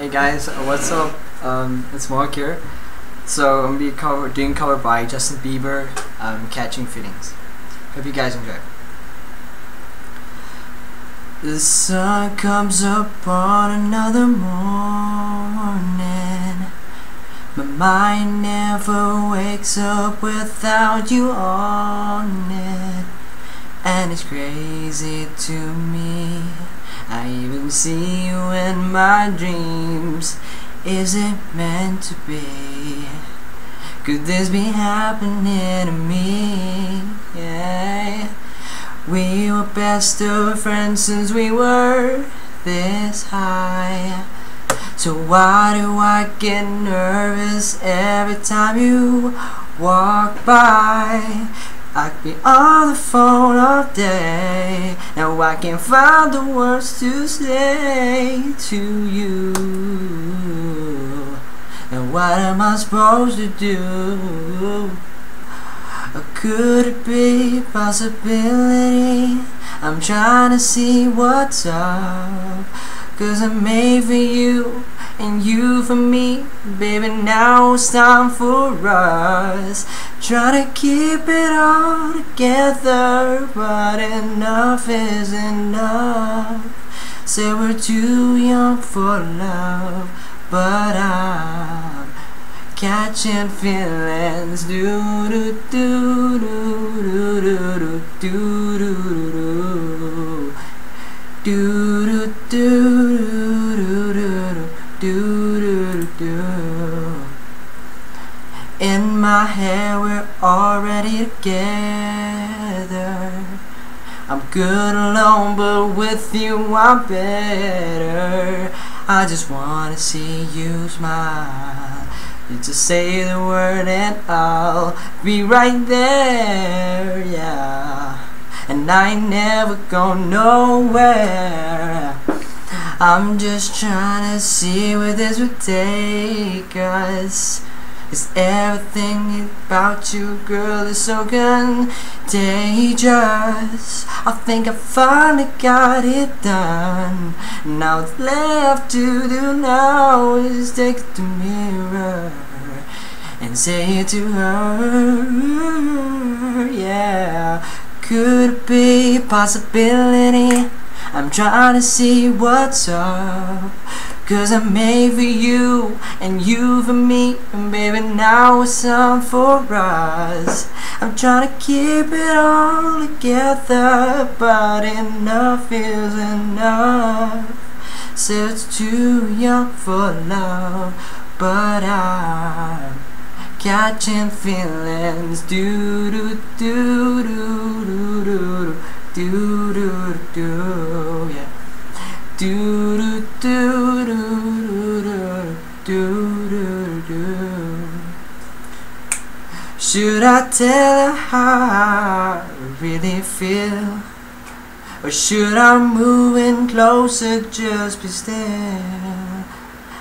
Hey guys, what's up? It's Mark here. So I'm gonna be doing cover by Justin Bieber, Catching Feelings. Hope you guys enjoy. The sun comes up on another morning. My mind never wakes up without you on it, and it's crazy to me. I even see you in my dreams. Is it meant to be? Could this be happening to me? Yeah. We were best of friends since we were this high. So why do I get nervous every time you walk by? I could be on the phone all day, now I can't find the words to say to you. Now what am I supposed to do? Could it be a possibility? I'm trying to see what's up, 'cause I'm made for you and you for me. Baby, now it's time for us. Try to keep it all together, but enough is enough. Say we're too young for love, but I'm catching feelings. Do do do do do do do do do do do do do. In my head we're already together. I'm good alone, but with you I'm better. I just wanna see you smile. You just say the word and I'll be right there, yeah. And I ain't never gone nowhere. I'm just trying to see where this would take us. 'Cause everything about you, girl, is so contagious. I think I finally got it done. Now what's left to do now is take the mirror and say it to her, yeah. Could it be a possibility? I'm trying to see what's up, 'cause I'm made for you and you for me, and baby now it's time for us. I'm trying to keep it all together, but enough is enough. So it's too young for love, but I'm catching feelings. Do do do do do do do do do, yeah. Do do do do do do do do. Should I tell her how I really feel, or should I move in closer, just be still?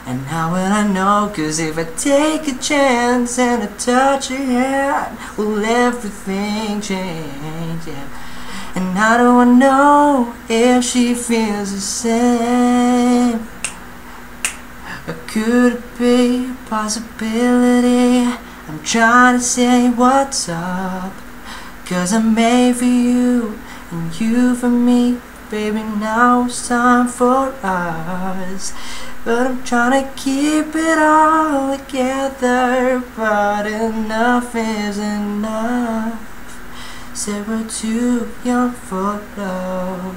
And how will I know? 'Cause if I take a chance and I touch your hand, will everything change? Yeah. And how do I know if she feels the same? Or could it be a possibility? I'm trying to say what's up, 'cause I'm made for you and you for me. Baby, now it's time for us. But I'm trying to keep it all together, but enough is enough. Said we're too young for love,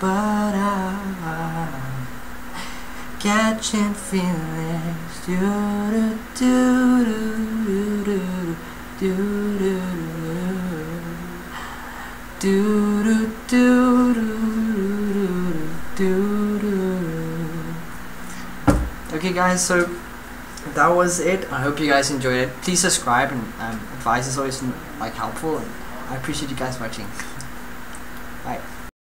but I'm catching feelings. Do do do do do do do do do do do do. Okay guys, so that was it. I hope you guys enjoyed it. Please subscribe, and advice is always like helpful. And I appreciate you guys watching. Bye.